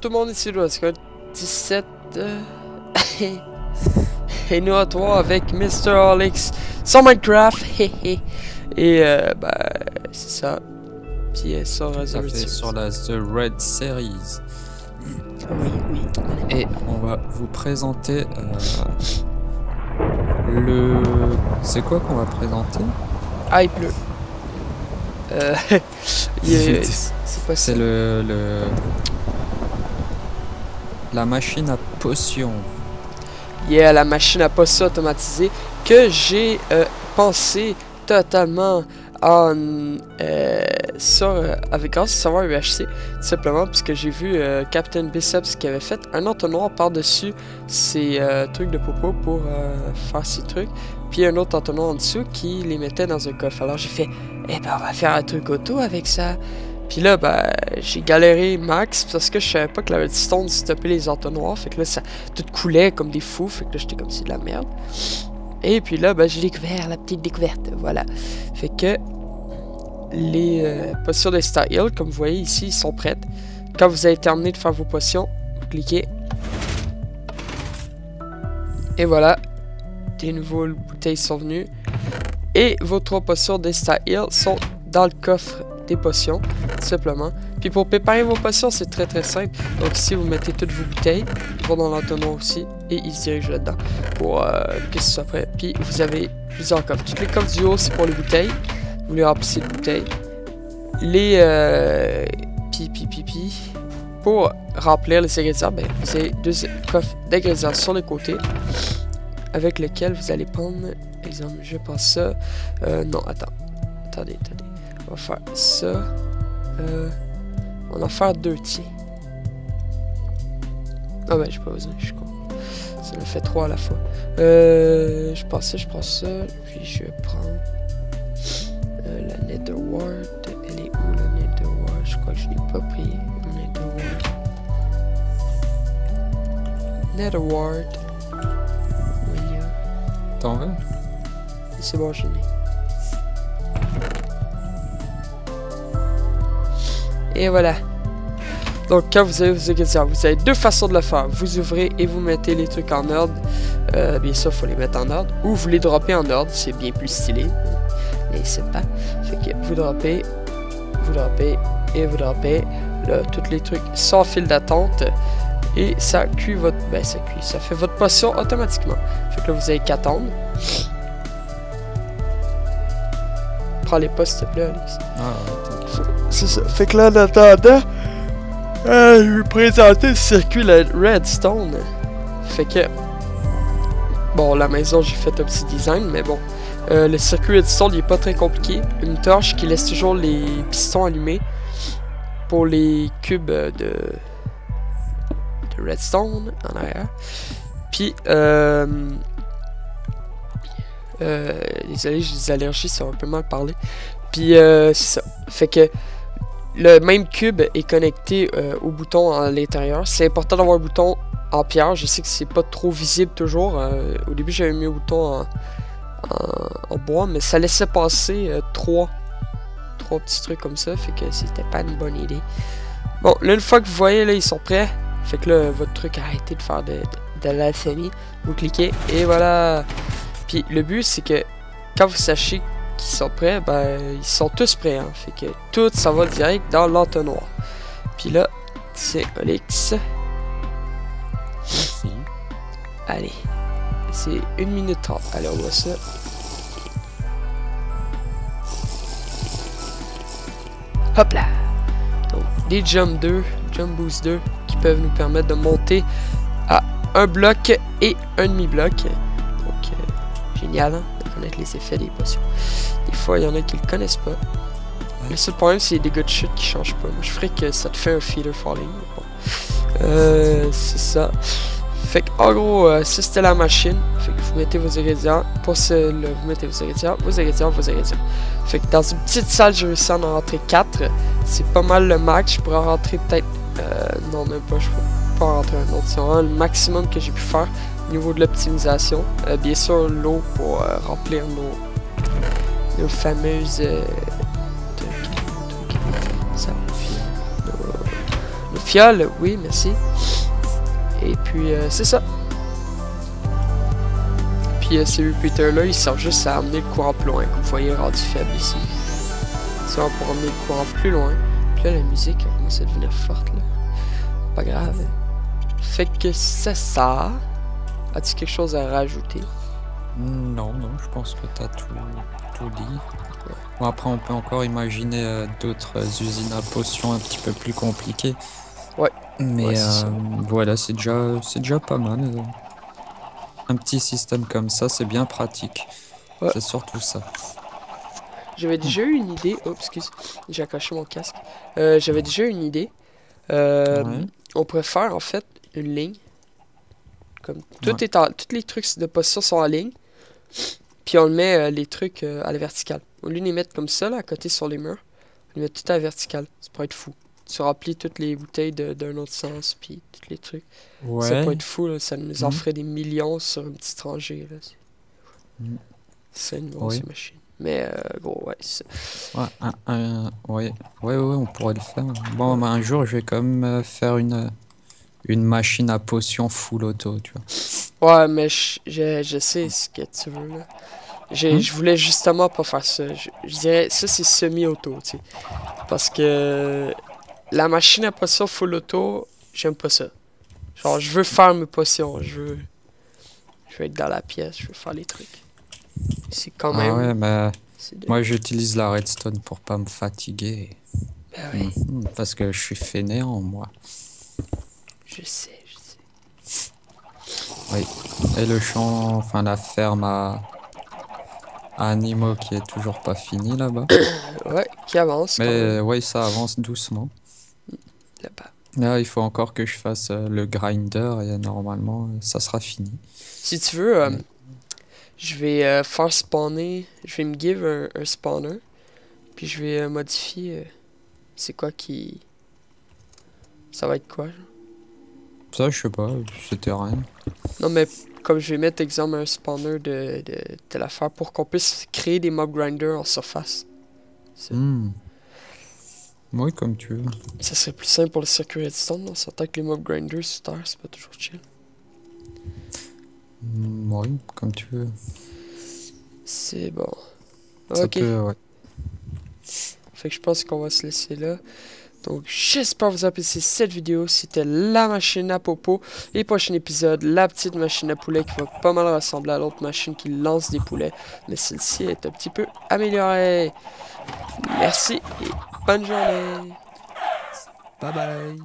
tout le monde ici, là, c'est 17 et nous à 3 avec Mr. Alex sur Minecraft. Et bah c'est ça. Pièce sans résolution sur la The Red Series. Oui. Et on va vous présenter le... C'est quoi qu'on va présenter? Ah, il pleut. C'est pas ça. C'est le... La machine à potions. Yeah, la machine à potions automatisée que j'ai pensé totalement en avec grâce au serveur UHC, tout simplement puisque j'ai vu Captain Biceps qui avait fait un entonnoir par-dessus ces trucs de popo pour faire ces trucs, puis un autre entonnoir en dessous qui les mettait dans un coffre. Alors j'ai fait, eh ben on va faire un truc auto avec ça. Puis là, ben, j'ai galéré max parce que je savais pas que la redstone stoppait les entonnoirs, fait que là ça tout coulait comme des fous, fait que là j'étais comme si de la merde. Et puis là, ben, j'ai découvert la petite découverte, voilà. Fait que les potions de Star Hill, comme vous voyez ici, sont prêtes. Quand vous avez terminé de faire vos potions, vous cliquez. Et voilà, des nouvelles bouteilles sont venues. Et vos 3 potions de Star Hill sont dans le coffre des potions, tout simplement. Puis pour préparer vos potions, c'est très très simple. Donc ici, vous mettez toutes vos bouteilles, ils vont dans l'entonnoir aussi, et ils se dirigent là-dedans pour que ce soit prêt. Puis vous avez plusieurs coffres. Toutes les coffres du haut, c'est pour les bouteilles. Vous les remplissez de bouteilles. Les pour remplir les ingrédients, ben, vous avez 2 coffres d'ingrédients sur les côtés, avec lesquels vous allez prendre, exemple, je pense ça. Non, attendez. On va faire ça. On va faire 2, tiens. Ah ben j'ai pas besoin, je suis con. Ça me fait 3 à la fois. Je prends ça, puis je prends la netherward. Elle est où la netherward? Je crois que je l'ai pas pris. Netherward. Oui. T'en veux? C'est bon, je l'ai. Et voilà. Donc quand vous avez vos ingrédients, vous avez 2 façons de le faire. Vous ouvrez et vous mettez les trucs en ordre. Bien sûr, faut les mettre en ordre. Ou vous les droppez en ordre, c'est bien plus stylé. Mais c'est pas. Fait que vous droppez. Là, tous les trucs sans fil d'attente. Et ça cuit votre... Ben ça cuit, ça fait votre potion automatiquement. Fait que là, vous avez qu'à attendre. Prends les pas, s'il te plaît, Alex. Ah, c'est ça. Fait que là, en attendant... je vais vous présenter le circuit Redstone. Fait que... Bon, la maison, j'ai fait un petit design, mais bon. Le circuit Redstone, il est pas très compliqué. Une torche qui laisse toujours les pistons allumés pour les cubes de Redstone en arrière. Puis, désolé, j'ai des allergies, ça va un peu mal parler. Puis, c'est ça. Fait que... Le même cube est connecté au bouton à l'intérieur. C'est important d'avoir un bouton en pierre. Je sais que c'est pas trop visible toujours. Au début, j'avais mis un bouton en bois, mais ça laissait passer 3 petits trucs comme ça. Fait que c'était pas une bonne idée. Bon, là, une fois que vous voyez, là, ils sont prêts. Fait que là, votre truc a arrêté de faire de l'alchimie. Vous cliquez et voilà. Puis le but, c'est que quand vous sachez qui sont prêts, ben ils sont tous prêts, hein. Fait que tout ça va direct dans l'entonnoir. Puis là, c'est Alex. Merci. Allez, c'est 1 minute 30. Allez, on voit ça. Hop là. Donc des jump 2, jump boost 2 qui peuvent nous permettre de monter à un bloc et un demi-bloc. Donc génial, hein? Les effets des potions. Des fois, il y en a qui le connaissent pas. Le seul problème, c'est les dégâts de chute qui changent pas. Moi, je ferais que ça te fait un feeder falling. Bon. C'est ça. Fait que, en gros, ça c'était la machine. Fait que vous mettez vos ingrédients. Pour celle-là, vous mettez vos ingrédients. Fait que dans une petite salle, j'ai réussi à en rentrer 4. C'est pas mal le max. Je pourrais en rentrer peut-être. Non, même pas. Je peux pas en rentrer un autre. C'est vraiment le maximum que j'ai pu faire. Niveau de l'optimisation, bien sûr l'eau pour remplir nos fameuses fiole, oui merci. Et puis c'est ça. Puis ces repeaters là, ils servent juste à amener le courant plus loin, comme vous voyez rendu faible ici. C'est pour amener le courant plus loin. Puis là la musique elle commence à devenir forte là. Pas grave. Fait que c'est ça. As-tu quelque chose à rajouter? Non, non, je pense que t'as tout dit. Bon, après, on peut encore imaginer d'autres usines à potions un petit peu plus compliquées. Ouais. Mais ouais, voilà, c'est déjà pas mal. Un petit système comme ça, c'est bien pratique. Ouais. C'est surtout ça. J'avais déjà eu une idée. Oh, excuse, j'ai accroché mon casque. J'avais déjà eu une idée. Ouais. On pourrait faire en fait une ligne. Comme tout ouais. Tous les trucs de potions sont en ligne. Puis on met les trucs à la verticale. Au lieu de les mettre comme ça, là, à côté sur les murs, on les met tout à la verticale. Ça pourrait être fou. Tu remplis toutes les bouteilles d'un autre sens, puis tous les trucs. Ouais. Ça pourrait être fou, là. Ça nous en ferait des millions sur une petite rangée. C'est une grosse machine. Mais bon, ouais. Ouais, on pourrait le faire. Bon, mais un jour, je vais quand même faire une machine à potions full auto, tu vois. Ouais, mais je sais ce que tu veux, là. Je voulais justement pas faire ça. Je dirais, ça c'est semi-auto, tu sais. Parce que la machine à potions full auto, j'aime pas ça. Genre, je veux faire mes potions, je veux être dans la pièce, je veux faire les trucs. C'est quand même... Ah ouais, mais moi j'utilise la redstone pour pas me fatiguer. Ben oui. Parce que je suis fainéant, moi. Je sais, je sais. Oui, et le champ, enfin la ferme à... animaux qui est toujours pas fini là-bas. Ouais, qui avance. Mais ouais, ça avance doucement. Là-bas. Là, il faut encore que je fasse le grinder et normalement, ça sera fini. Si tu veux, je vais faire spawner, je vais me give un spawner, puis je vais modifier. C'est quoi qui... Ça va être quoi genre? Ça, je sais pas, c'était rien. Non mais... Comme je vais mettre exemple un spawner de l'affaire pour qu'on puisse créer des mob grinders en surface. Oui, comme tu veux. Ça serait plus simple pour le circuit redstone, on s'entend que les mob grinders sur Terre, c'est pas toujours chill. Oui, comme tu veux. C'est bon. Ça ok. Peut, ouais. Fait que je pense qu'on va se laisser là. Donc j'espère vous apprécier cette vidéo, c'était la machine à popo et prochain épisode, la petite machine à poulet qui va pas mal ressembler à l'autre machine qui lance des poulets, mais celle-ci est un petit peu améliorée. Merci et bonne journée. Bye bye.